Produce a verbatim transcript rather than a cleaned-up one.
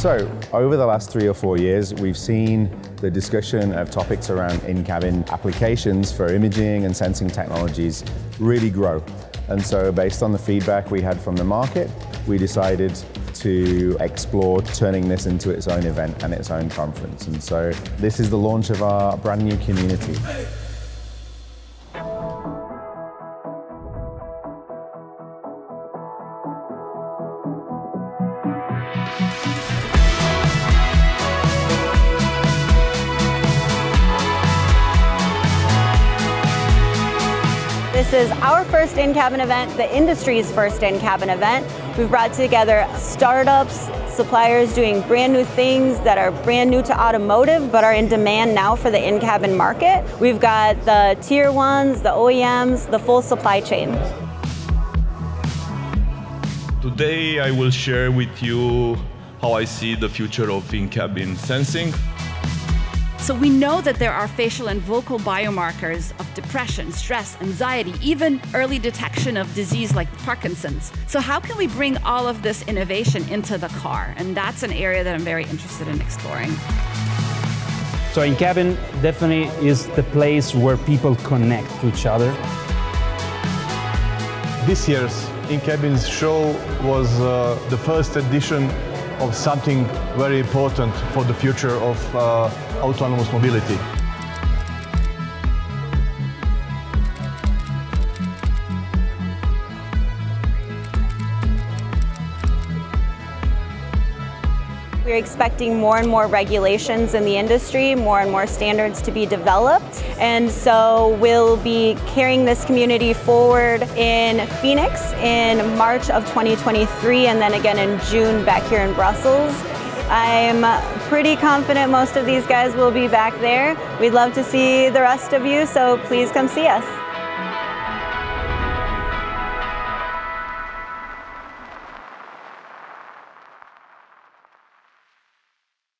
So, over the last three or four years, we've seen the discussion of topics around in-cabin applications for imaging and sensing technologies really grow. And so, based on the feedback we had from the market, we decided to explore turning this into its own event and its own conference. And so, this is the launch of our brand new community. This is our first in-cabin event, the industry's first in-cabin event. We've brought together startups, suppliers doing brand new things that are brand new to automotive but are in demand now for the in-cabin market. We've got the tier ones, the O E Ms, the full supply chain. Today I will share with you how I see the future of in-cabin sensing. So we know that there are facial and vocal biomarkers of depression, stress, anxiety, even early detection of disease like Parkinson's. So how can we bring all of this innovation into the car? And that's an area that I'm very interested in exploring. So in-cabin definitely is the place where people connect to each other. This year's in-cabin's show was uh, the first edition of something very important for the future of uh, autonomous mobility. We're expecting more and more regulations in the industry, more and more standards to be developed, and so we'll be carrying this community forward in Phoenix in March of twenty twenty-three, and then again in June back here in Brussels. I'm pretty confident most of these guys will be back there. We'd love to see the rest of you, so please come see us.